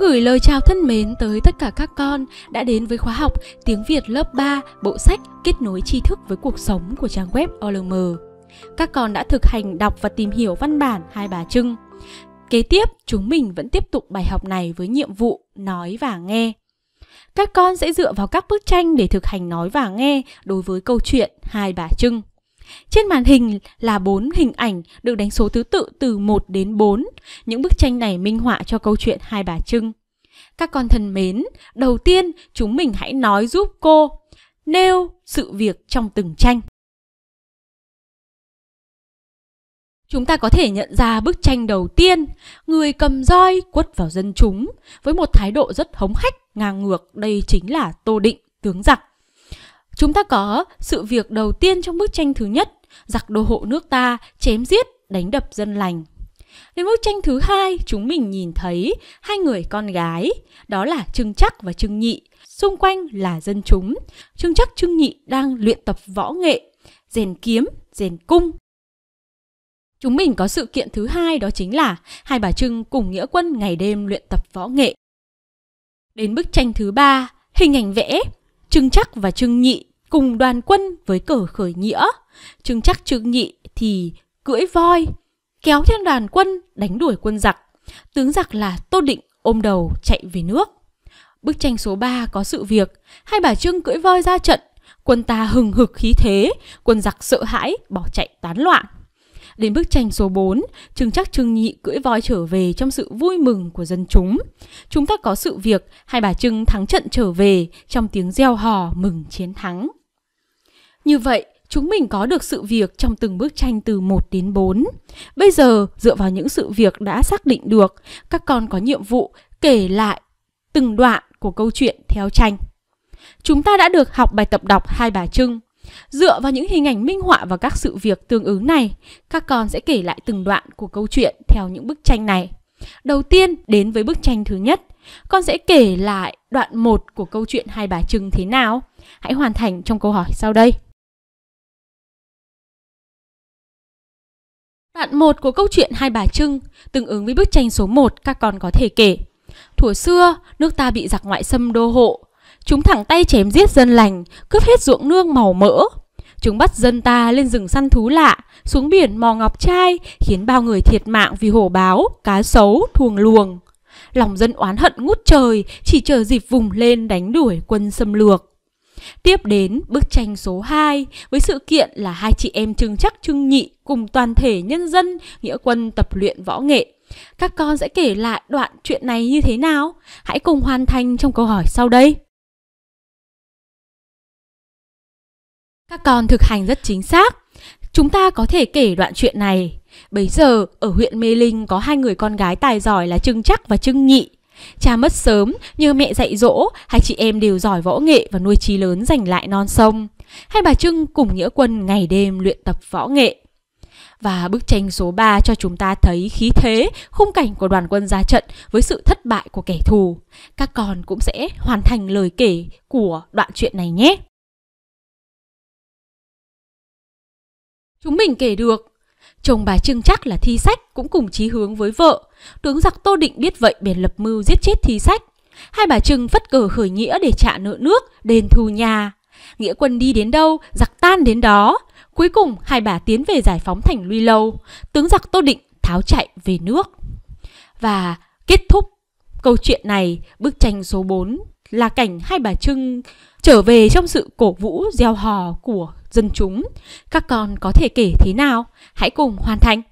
gửi lời chào thân mến tới tất cả các con đã đến với khóa học Tiếng Việt lớp 3 bộ sách Kết nối tri thức với cuộc sống của trang web OLM. Các con đã thực hành đọc và tìm hiểu văn bản Hai Bà Trưng. Kế tiếp, chúng mình vẫn tiếp tục bài học này với nhiệm vụ nói và nghe. Các con sẽ dựa vào các bức tranh để thực hành nói và nghe đối với câu chuyện Hai Bà Trưng. Trên màn hình là 4 hình ảnh được đánh số thứ tự từ 1 đến 4. Những bức tranh này minh họa cho câu chuyện Hai Bà Trưng. Các con thân mến, đầu tiên chúng mình hãy nói giúp cô nêu sự việc trong từng tranh. Chúng ta có thể nhận ra bức tranh đầu tiên, người cầm roi quất vào dân chúng với một thái độ rất hống hách, ngang ngược. Đây chính là Tô Định, tướng giặc. Chúng ta có sự việc đầu tiên trong bức tranh thứ nhất, giặc đô hộ nước ta chém giết, đánh đập dân lành. Đến bức tranh thứ hai, chúng mình nhìn thấy hai người con gái, đó là Trưng Trắc và Trưng Nhị. Xung quanh là dân chúng. Trưng Trắc, Trưng Nhị đang luyện tập võ nghệ, rèn kiếm, rèn cung. Chúng mình có sự kiện thứ hai, đó chính là Hai Bà Trưng cùng nghĩa quân ngày đêm luyện tập võ nghệ. Đến bức tranh thứ ba, hình ảnh vẽ Trưng Trắc và Trưng Nhị cùng đoàn quân với cờ khởi nghĩa. Trưng Trắc, Trưng Nhị thì cưỡi voi kéo theo đoàn quân đánh đuổi quân giặc. Tướng giặc là Tô Định ôm đầu chạy về nước. Bức tranh số 3 có sự việc Hai Bà Trưng cưỡi voi ra trận, quân ta hừng hực khí thế, quân giặc sợ hãi bỏ chạy tán loạn. Đến bức tranh số 4, Trưng Trắc, Trưng Nhị cưỡi voi trở về trong sự vui mừng của dân chúng. Chúng ta có sự việc Hai Bà Trưng thắng trận trở về trong tiếng reo hò mừng chiến thắng. Như vậy, chúng mình có được sự việc trong từng bức tranh từ 1 đến 4. Bây giờ, dựa vào những sự việc đã xác định được, các con có nhiệm vụ kể lại từng đoạn của câu chuyện theo tranh. Chúng ta đã được học bài tập đọc Hai Bà Trưng. Dựa vào những hình ảnh minh họa và các sự việc tương ứng này, các con sẽ kể lại từng đoạn của câu chuyện theo những bức tranh này. Đầu tiên, đến với bức tranh thứ nhất, con sẽ kể lại đoạn 1 của câu chuyện Hai Bà Trưng thế nào? Hãy hoàn thành trong câu hỏi sau đây. Đoạn 1 của câu chuyện Hai Bà Trưng tương ứng với bức tranh số 1, các con có thể kể. Thuở xưa, nước ta bị giặc ngoại xâm đô hộ. Chúng thẳng tay chém giết dân lành, cướp hết ruộng nương màu mỡ. Chúng bắt dân ta lên rừng săn thú lạ, xuống biển mò ngọc trai, khiến bao người thiệt mạng vì hổ báo, cá sấu, thuồng luồng. Lòng dân oán hận ngút trời, chỉ chờ dịp vùng lên đánh đuổi quân xâm lược. Tiếp đến bức tranh số 2 với sự kiện là hai chị em Trưng Trắc, Trưng Nhị cùng toàn thể nhân dân nghĩa quân tập luyện võ nghệ. Các con sẽ kể lại đoạn chuyện này như thế nào? Hãy cùng hoàn thành trong câu hỏi sau đây. Các con thực hành rất chính xác. Chúng ta có thể kể đoạn chuyện này. Bấy giờ, ở huyện Mê Linh có hai người con gái tài giỏi là Trưng Trắc và Trưng Nhị. Cha mất sớm, nhờ mẹ dạy dỗ, hai chị em đều giỏi võ nghệ và nuôi chí lớn giành lại non sông. Hai Bà Trưng cùng nghĩa quân ngày đêm luyện tập võ nghệ. Và bức tranh số 3 cho chúng ta thấy khí thế, khung cảnh của đoàn quân ra trận với sự thất bại của kẻ thù. Các con cũng sẽ hoàn thành lời kể của đoạn chuyện này nhé. Chúng mình kể được, chồng bà Trưng Trắc là Thi Sách cũng cùng chí hướng với vợ. Tướng giặc Tô Định biết vậy bèn lập mưu giết chết Thi Sách. Hai Bà Trưng phất cờ khởi nghĩa để trả nợ nước, đền thù nhà. Nghĩa quân đi đến đâu, giặc tan đến đó. Cuối cùng hai bà tiến về giải phóng thành Luy Lâu. Tướng giặc Tô Định tháo chạy về nước. Và kết thúc câu chuyện này, bức tranh số 4 là cảnh Hai Bà Trưng trở về trong sự cổ vũ reo hò của dân chúng. Các con có thể kể thế nào? Hãy cùng hoàn thành.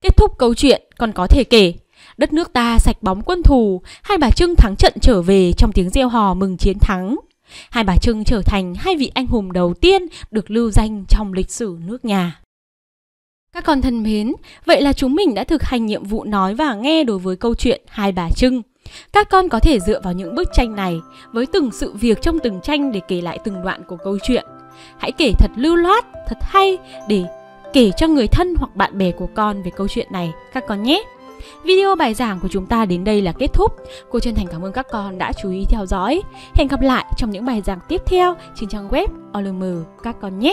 Kết thúc câu chuyện, con có thể kể đất nước ta sạch bóng quân thù, Hai Bà Trưng thắng trận trở về trong tiếng reo hò mừng chiến thắng. Hai Bà Trưng trở thành hai vị anh hùng đầu tiên được lưu danh trong lịch sử nước nhà. Các con thân mến, vậy là chúng mình đã thực hành nhiệm vụ nói và nghe đối với câu chuyện Hai Bà Trưng. Các con có thể dựa vào những bức tranh này với từng sự việc trong từng tranh để kể lại từng đoạn của câu chuyện. Hãy kể thật lưu loát, thật hay để kể cho người thân hoặc bạn bè của con về câu chuyện này các con nhé. Video bài giảng của chúng ta đến đây là kết thúc. Cô chân thành cảm ơn các con đã chú ý theo dõi. Hẹn gặp lại trong những bài giảng tiếp theo trên trang web OLM các con nhé.